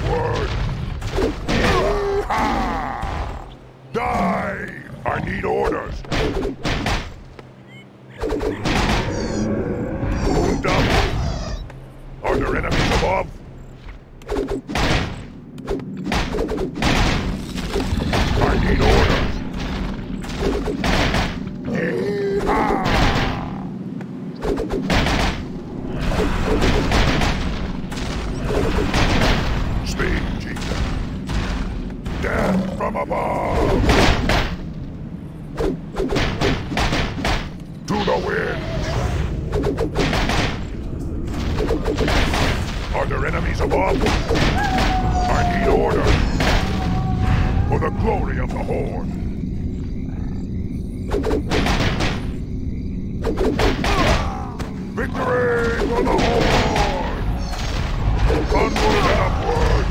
Upward! Ha! Dive! I need orders! Wound up! Are there enemies above? From above! To the wind! Are there enemies above? I need order! For the glory of the horn! Victory for the horn! Onward and upward!